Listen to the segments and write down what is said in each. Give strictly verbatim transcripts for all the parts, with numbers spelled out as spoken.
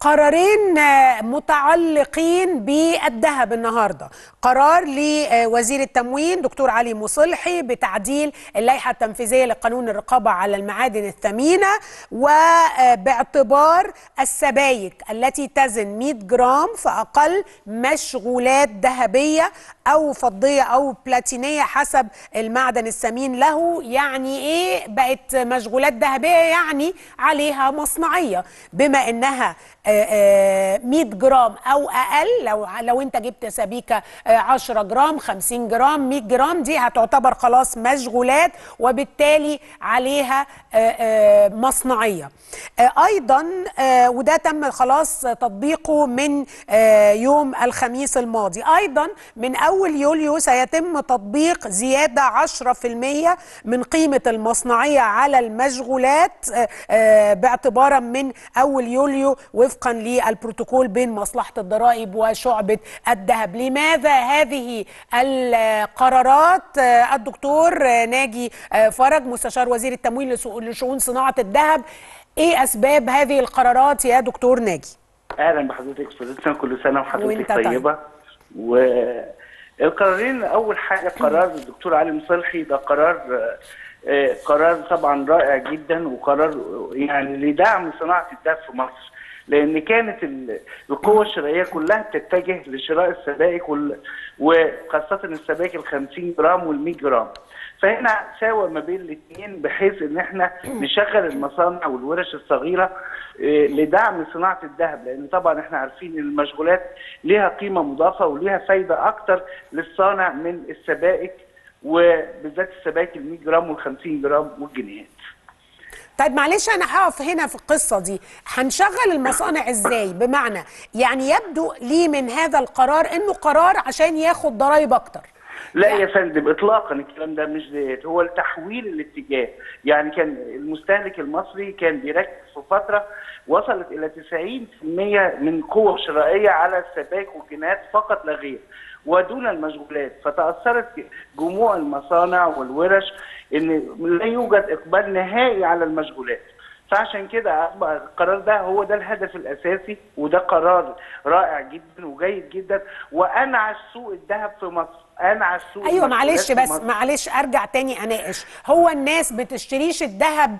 قرارين متعلقين بالذهب النهارده، قرار لوزير التموين دكتور علي مصلحي بتعديل اللائحه التنفيذيه لقانون الرقابه على المعادن الثمينه، وباعتبار السبائك التي تزن مئة جرام فاقل مشغولات ذهبيه او فضيه او بلاتينيه حسب المعدن الثمين له. يعني ايه بقت مشغولات ذهبيه؟ يعني عليها مصنعيه، بما انها مئة جرام او اقل. لو لو انت جبت سبيكه عشرة جرام، خمسين جرام، مئة جرام، دي هتعتبر خلاص مشغولات وبالتالي عليها مصنعيه. ايضا وده تم خلاص تطبيقه من يوم الخميس الماضي، ايضا من اول يوليو سيتم تطبيق زياده عشرة في المئة من قيمه المصنعيه على المشغولات باعتبارا من اول يوليو، وفقا للبروتوكول بين مصلحة الضرائب وشعبة الذهب. لماذا هذه القرارات؟ الدكتور ناجي فرج مستشار وزير التموين لشؤون صناعة الذهب، ايه اسباب هذه القرارات يا دكتور ناجي؟ اهلا بحضرتك استاذتنا، كل سنة وحضرتك طيبة. والقرارين، اول حاجة قرار الدكتور علي مصلحي ده قرار قرار طبعا رائع جدا، وقرار يعني لدعم صناعة الذهب في مصر، لان كانت القوه الشرائيه كلها بتتجه لشراء السبائك، وخاصه السبائك ال خمسين جرام وال مئة جرام. فهنا ساوى ما بين الاثنين بحيث ان احنا نشغل المصانع والورش الصغيره لدعم صناعه الذهب، لان طبعا احنا عارفين ان المشغولات ليها قيمه مضافه وليها فايده اكتر للصانع من السبائك، وبالذات السبائك ال مئة جرام وال خمسين جرام والجنيهات. طيب معلش انا هقف هنا في القصه دي، هنشغل المصانع ازاي؟ بمعنى يعني يبدو لي من هذا القرار انه قرار عشان ياخد ضرايب اكتر. لا يعني يا فندم اطلاقا، الكلام ده مش ديت، هو التحويل الاتجاه. يعني كان المستهلك المصري كان بيركز في فتره وصلت الى تسعين في المئة من القوه الشرائيه على السبائك والجنيهات فقط لا غير، ودون المشغولات. فتأثرت جموع المصانع والورش ان لا يوجد اقبال نهائي على المشغولات. فعشان كده اصبح القرار ده هو ده الهدف الاساسي، وده قرار رائع جدا وجيد جدا، وانعش سوق الذهب في مصر. انعش سوق ايوه معلش، بس معلش ارجع تاني اناقش. هو الناس بتشتريش الذهب،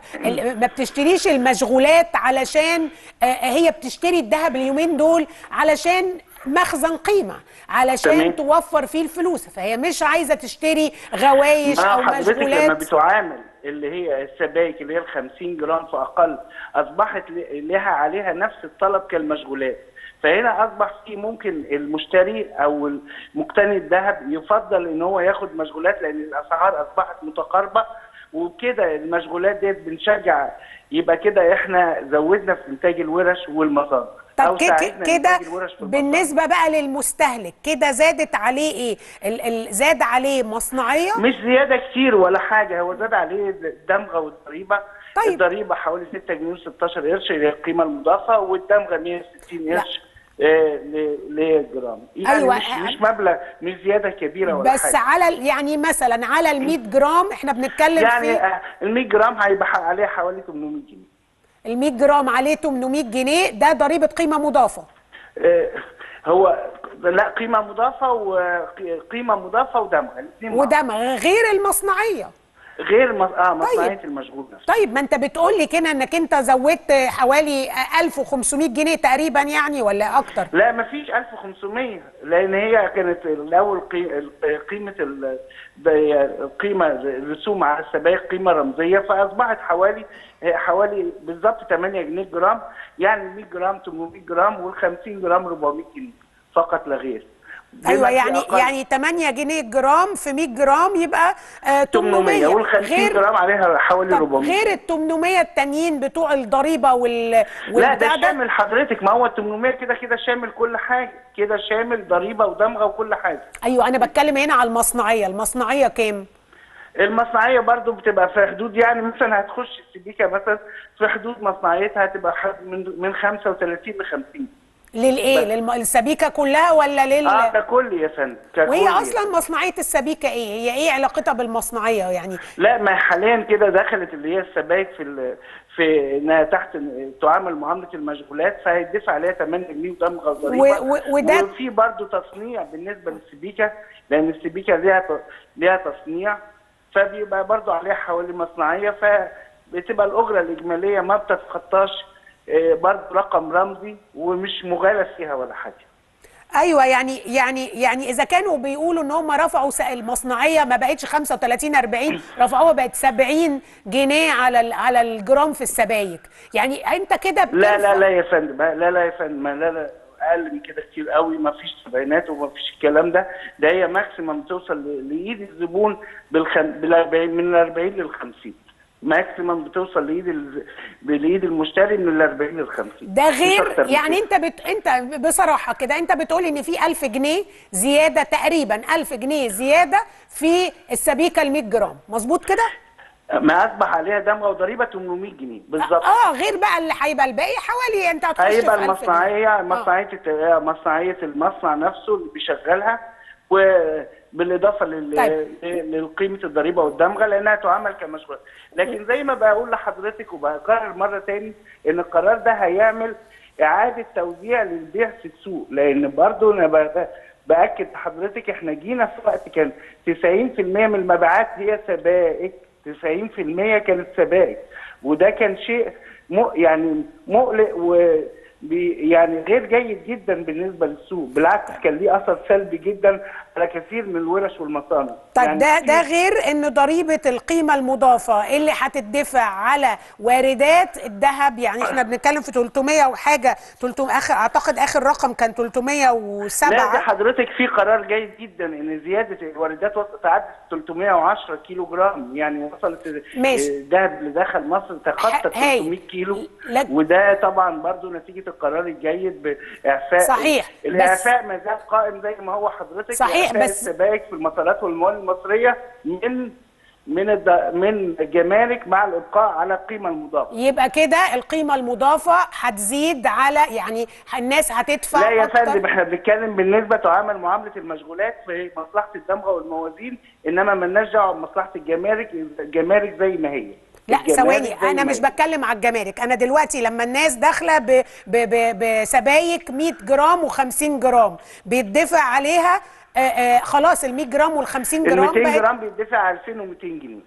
ما بتشتريش المشغولات علشان هي بتشتري الذهب اليومين دول علشان مخزن قيمه، علشان تمام. توفر فيه الفلوس، فهي مش عايزه تشتري غوايش او مشغولات. لما بتعامل اللي هي السبائك اللي هي ال خمسين جرام فاقل اصبحت لها عليها نفس الطلب كالمشغولات. فهنا اصبح في ممكن المشتري او مقتني الذهب يفضل ان هو ياخد مشغولات، لان الاسعار اصبحت متقاربه، وبكده المشغولات ديت بنشجع، يبقى كده احنا زودنا في انتاج الورش والمصانع. طب كده بالنسبه بقى للمستهلك كده زادت عليه ايه؟ ال ال زاد عليه مصنعيه؟ مش زياده كتير ولا حاجه، هو زاد عليه الدمغه والضريبه. طيب. الضريبه حوالي ستة جنيه وستاشر قرش للقيمه المضافه، والدمغه مئة وستين قرش لجرام. يعني أيوة. مش, مش مبلغ، مش زياده كبيره ولا بس حاجه. بس على يعني مثلا على ال مئة جرام احنا بنتكلم يعني فيه، يعني ال مئة جرام هيبقى عليه حوالي تمنمية جنيه. ال مئة جرام عليه تمنمية جنيه، ده ضريبه قيمه مضافه. إيه هو لا قيمه مضافه وقيمه مضافه ودمغه، الاثنين ودمغه غير المصنعيه، غير مص... اه مصنعيه. طيب. المشغول نفسه. طيب ما انت بتقول لي كده انك انت زودت حوالي ألف وخمسمية جنيه تقريبا يعني ولا اكتر؟ لا ما فيش ألف وخمسمية، لان هي كانت الاول قيمه القيمه الرسوم على السبائك قيمه رمزيه، فاصبحت حوالي حوالي بالظبط تمنية جنيه جرام، يعني مئة جرام تمنمية جرام، وال خمسين جرام أربعمية جنيه فقط لا غير. ايوه يعني أقل. يعني تمنية جنيه جرام في مئة جرام يبقى آه تمنمية، وال خمسين جرام عليها حوالي أربعمية، غير ال تمنمية التانيين بتوع الضريبه وال لا ده شامل حضرتك، ما هو ال تمنمية كده كده شامل كل حاجه، كده شامل ضريبه ودمغه وكل حاجه. ايوه انا بتكلم هنا على المصنعيه، المصنعيه كام؟ المصنعيه برضو بتبقى في حدود، يعني مثلا هتخش السبيكه مثلا في حدود مصنعيتها هتبقى من من خمسة وتلاتين ل خمسين. للايه؟ للسبيكه كلها ولا لل اه ككل يا فندم ككل. وهي اصلا مصنعيه السبيكه ايه؟ هي ايه علاقتها بالمصنعيه يعني؟ لا ما حاليا كده دخلت اللي هي السبائك في في انها تحت تعامل معامله المشغولات، فهيدفع عليها ثمانية جنيه وده مغزريبه. وده وفي برضه تصنيع بالنسبه للسبيكه، لان السبيكه ليها ليها تصنيع، فبيبقى برضه عليها حوالي مصنعيه، فبتبقى الاجره الاجماليه ما بتتخطاش برضه رقم رمزي ومش مغالى فيها ولا حاجه. ايوه يعني يعني يعني اذا كانوا بيقولوا ان هم رفعوا المصنعيه ما بقتش خمسة وثلاثين أربعين، رفعوها بقت سبعين جنيه على على الجرام في السبايك، يعني انت كده بتنفع. لا لا لا يا فندم، لا لا يا فندم، لا لا اقل من كده كتير قوي، ما فيش سبعينات وما فيش الكلام ده، ده هي ماكسيمم بتوصل لايد الزبون بالأربعين، من الأربعين للخمسين ماكسيمم بتوصل لايد لايد المشتري، من ال أربعين للخمسين. ده غير يعني انت بت... انت بصراحه كده انت بتقول ان في ألف جنيه زياده، تقريبا ألف جنيه زياده في السبيكه ال مية جرام، مظبوط كده؟ ما اصبح عليها دمغه وضريبه ثمانمية جنيه بالظبط. اه غير بقى اللي هيبقى الباقي حوالي انت هتخش في ألف جنيه. المصنعيه مصنعيه آه. مصنعيه المصنع نفسه اللي بيشغلها، و بالاضافه لل... طيب. لقيمه الضريبه والدمغه لانها تعامل كمشغول. لكن زي ما بقول لحضرتك وبكرر مره ثاني ان القرار ده هيعمل اعاده توزيع للبيع في السوق، لان برضه انا باكد لحضرتك احنا جينا في وقت كان تسعين في المية من المبيعات هي سبائك، تسعين في المية كانت سبائك، وده كان شيء م... يعني مقلق و يعني غير جيد جدا بالنسبه للسوق، بالعكس كان ليه اثر سلبي جدا على كثير من الورش والمصانع. طب يعني ده ده غير ان ضريبه القيمه المضافه اللي هتدفع على واردات الذهب، يعني احنا بنتكلم في ثلاثمية وحاجه، ثلاثمية اخر اعتقد اخر رقم كان ثلاثمية وسبعة. لا ده حضرتك في قرار جيد جدا ان زياده الواردات وصلت تعدت ثلاثمية وعشرة كيلو جرام، يعني وصلت الذهب اللي دخل مصر تخطى ثلاثمية كيلو، وده طبعا برضو نتيجه القرار الجيد باعفاء. صحيح، الاعفاء ما زال قائم زي ما هو حضرتك. صحيح، بس السبائك في المطارات والموانئ المصريه من من الد... من الجمارك مع الابقاء على القيمه المضافه. يبقى كده القيمه المضافه هتزيد على يعني الناس هتدفع. لا يا فندم، احنا بنتكلم بالنسبه تعامل معامله المشغولات في مصلحه الدمغه والموازين، انما مالناش دعوه بمصلحه الجمارك، الجمارك زي ما هي. لا ثواني، انا مش بتكلم على الجمارك، انا دلوقتي لما الناس داخله بسبايك مية جرام وخمسين جرام بيدفع عليها آآ آآ خلاص ال مية جرام وال خمسين جرام، ال ميتين جرام بيدفع ألفين وميتين جنيه.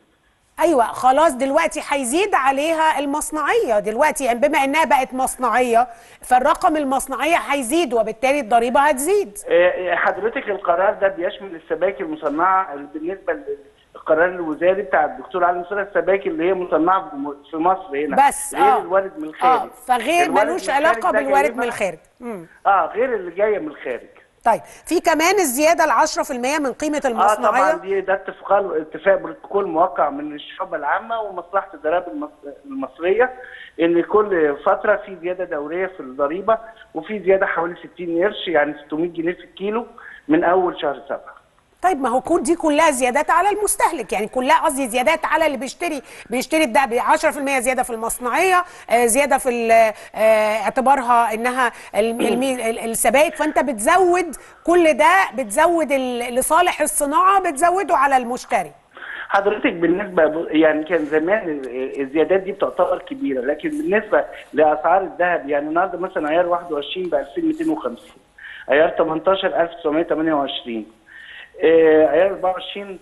ايوه خلاص، دلوقتي هيزيد عليها المصنعيه دلوقتي، يعني بما انها بقت مصنعيه فالرقم المصنعيه هيزيد وبالتالي الضريبه هتزيد. حضرتك القرار ده بيشمل السبائك المصنعه بالنسبه القرار الوزاري بتاع الدكتور علي مصلحي، السباكي اللي هي مصنعه في مصر هنا بس، غير آه الوارد من الخارج. اه فغير ملوش علاقه بالوارد من الخارج. امم اه غير اللي جايه من الخارج. طيب في كمان الزياده ال عشرة في المية من قيمه المصنعيه. اه طبعا دي ده اتفاق اتفاق بروتوكول موقع من الشعوب العامه ومصلحه الضرائب المصريه، ان كل فتره في زياده دوريه في الضريبه، وفي زياده حوالي ستين قرش يعني ستمية جنيه في الكيلو من اول شهر سبعة. طيب ما هو كل دي كلها زيادات على المستهلك، يعني كلها قصدي زيادات على اللي بيشتري بيشتري الدهب، عشرة في المية زياده في المصنعيه، زياده في اعتبارها انها السبائك، فانت بتزود كل ده، بتزود لصالح الصناعه بتزوده على المشتري. حضرتك بالنسبه يعني كان زمان الزيادات دي بتعتبر كبيره، لكن بالنسبه لاسعار الذهب يعني النهارده مثلا عيار واحد وعشرين ب ألفين ومئتين وخمسين، عيار تمنتاشر ألف وتسعمية وتمنية وعشرين، عيار أربعة وعشرين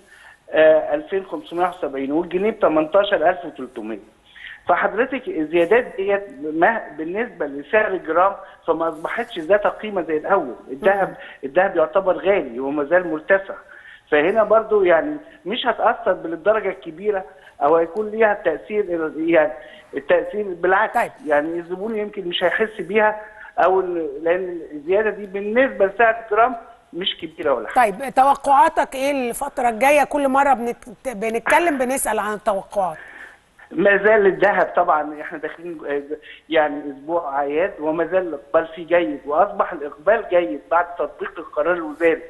ألفين وخمسمية وسبعين، والجنيه ب تمنتاشر ألف وتلتمية. فحضرتك الزيادات ديت بالنسبه لسعر الجرام فما اصبحتش ذات قيمه زي الاول، الذهب الذهب يعتبر غالي وما زال مرتفع، فهنا برضو يعني مش هتاثر بالدرجه الكبيره او هيكون ليها تاثير، يعني التاثير بالعكس يعني الزبون يمكن مش هيحس بيها، او لان الزياده دي بالنسبه لسعر الجرام مش كبيره ولا حاجه. طيب توقعاتك ايه الفتره الجايه؟ كل مره بنت... بنتكلم بنسال عن التوقعات. ما زال الذهب طبعا احنا داخلين يعني اسبوع اعياد، وما زال الاقبال فيه جيد، واصبح الاقبال جيد بعد تطبيق القرار الوزاري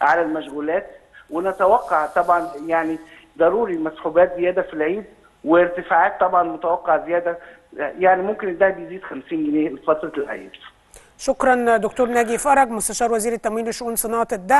على المشغولات، ونتوقع طبعا يعني ضروري مسحوبات زياده في العيد، وارتفاعات طبعا متوقع زياده، يعني ممكن الذهب يزيد خمسين جنيه لفتره العيد. شكرا دكتور ناجي فرج مستشار وزير التموين وشؤون صناعه الذهب.